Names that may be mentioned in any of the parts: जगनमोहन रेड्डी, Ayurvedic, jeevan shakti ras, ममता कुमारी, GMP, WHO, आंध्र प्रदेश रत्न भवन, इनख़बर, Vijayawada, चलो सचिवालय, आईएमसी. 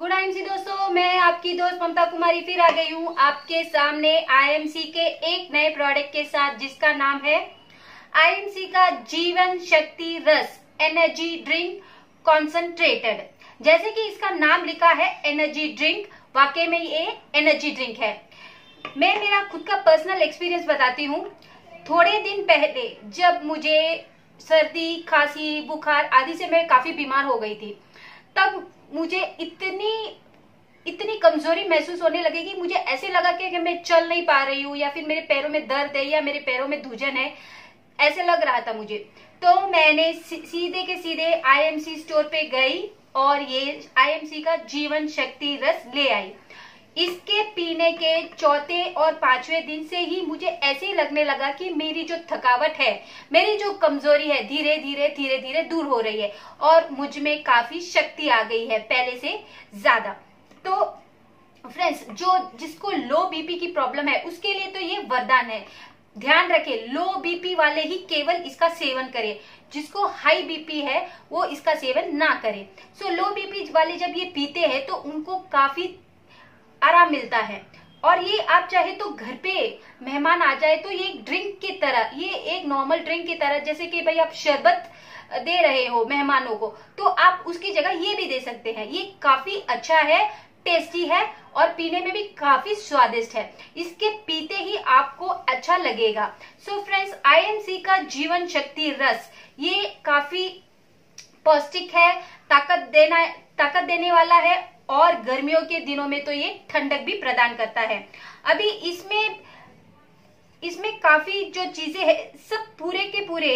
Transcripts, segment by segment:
Good आईएमसी दोस्तों, मैं आपकी दोस्त ममता कुमारी फिर आ गई हूँ आपके सामने आईएमसी के एक नए प्रोडक्ट के साथ, जिसका नाम है आईएमसी का जीवन शक्ति रस एनर्जी ड्रिंक कॉन्सेंट्रेटेड। जैसे कि इसका नाम लिखा है एनर्जी ड्रिंक, वाकई में ये एनर्जी ड्रिंक है। मैं मेरा खुद का पर्सनल एक्सपीरियंस बताती हूँ। थोड़े दिन पहले जब मुझे सर्दी, खांसी, बुखार आदि से मैं काफी बीमार हो गई थी, तब मुझे इतनी कमजोरी महसूस होने लगी कि मुझे ऐसे लगा कि मैं चल नहीं पा रही हूँ, या फिर मेरे पैरों में दर्द है, या मेरे पैरों में धूजन है, ऐसे लग रहा था मुझे। तो मैंने सीधे के सीधे आईएमसी स्टोर पे गई और ये आईएमसी का जीवन शक्ति रस ले आई। इसके पीने के चौथे और पांचवें दिन से ही मुझे ऐसे ही लगने लगा कि मेरी जो थकावट है, मेरी जो कमजोरी है, धीरे धीरे धीरे धीरे दूर हो रही है और मुझ में काफी शक्ति आ गई है पहले से ज्यादा। तो फ्रेंड्स, जिसको लो बीपी की प्रॉब्लम है उसके लिए तो ये वरदान है। ध्यान रखें, लो बीपी वाले ही केवल इसका सेवन करें, जिसको हाई बीपी है वो इसका सेवन ना करे। सो लो बीपी वाले जब ये पीते हैं तो उनको काफी आराम मिलता है। और ये आप चाहे तो घर पे मेहमान आ जाए तो ये एक ड्रिंक की तरह, ये एक नॉर्मल ड्रिंक की तरह, जैसे कि भाई आप शरबत दे रहे हो मेहमानों को, तो आप उसकी जगह ये भी दे सकते हैं। ये काफी अच्छा है, टेस्टी है और पीने में भी काफी स्वादिष्ट है। इसके पीते ही आपको अच्छा लगेगा। सो फ्रेंड्स, आईएमसी का जीवन शक्ति रस ये काफी पौष्टिक है, ताकत देने वाला है और गर्मियों के दिनों में तो ये ठंडक भी प्रदान करता है। अभी इसमें काफी जो चीजें है सब पूरे के पूरे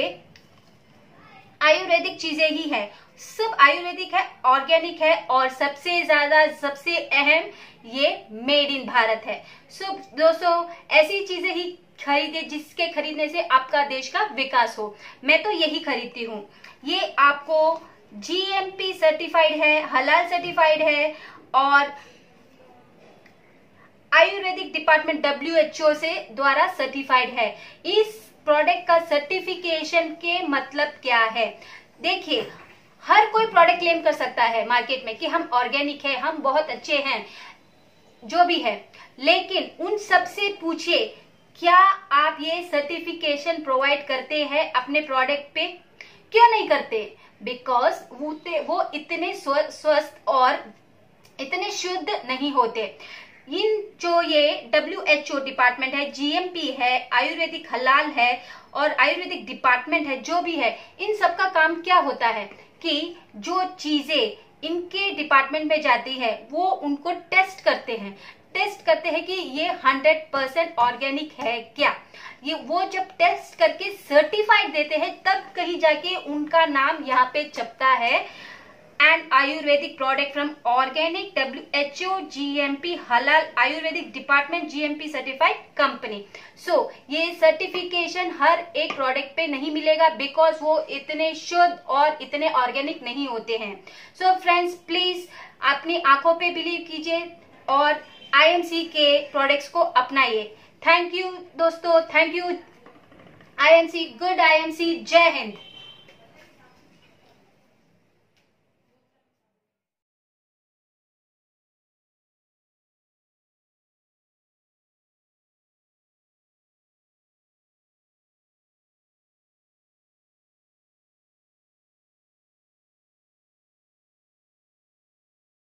आयुर्वेदिक चीजें ही है, सब आयुर्वेदिक है, ऑर्गेनिक है और सबसे ज्यादा, सबसे अहम, ये मेड इन भारत है। सो दोस्तों, ऐसी चीजें ही खरीदे जिसके खरीदने से आपका देश का विकास हो। मैं तो यही खरीदती हूँ। ये आपको GMP सर्टिफाइड है, हलाल सर्टिफाइड है और आयुर्वेदिक डिपार्टमेंट WHO से द्वारा सर्टिफाइड है। इस प्रोडक्ट का सर्टिफिकेशन के मतलब क्या है? देखिए, हर कोई प्रोडक्ट क्लेम कर सकता है मार्केट में कि हम ऑर्गेनिक है, हम बहुत अच्छे हैं, जो भी है, लेकिन उन सबसे पूछिए क्या आप ये सर्टिफिकेशन प्रोवाइड करते हैं अपने प्रोडक्ट पे? क्यों नहीं करते? बिकॉज वो इतने स्वस्थ और इतने शुद्ध नहीं होते। इन जो ये WHO डिपार्टमेंट है, GMP है, आयुर्वेदिक हलाल है और आयुर्वेदिक डिपार्टमेंट है, जो भी है, इन सब का काम क्या होता है कि जो चीजें इनके डिपार्टमेंट में जाती है वो उनको टेस्ट करते हैं कि ये 100% ऑर्गेनिक है क्या। ये वो जब टेस्ट करके सर्टिफाइड देते हैं तब कहीं जाके उनका नाम यहाँ पे छपता है, and Ayurvedic product from organic WHO GMP हलाल Ayurvedic department GMP certified company. So ये सर्टिफिकेशन हर एक प्रोडक्ट पे नहीं मिलेगा बिकॉज वो इतने शुद्ध और इतने ऑर्गेनिक नहीं होते हैं। सो फ्रेंड्स, प्लीज अपनी आंखों पे बिलीव कीजिए और IMC के प्रोडक्ट्स को अपनाइए। थैंक यू दोस्तों, thank you IMC, good IMC, जय हिंद।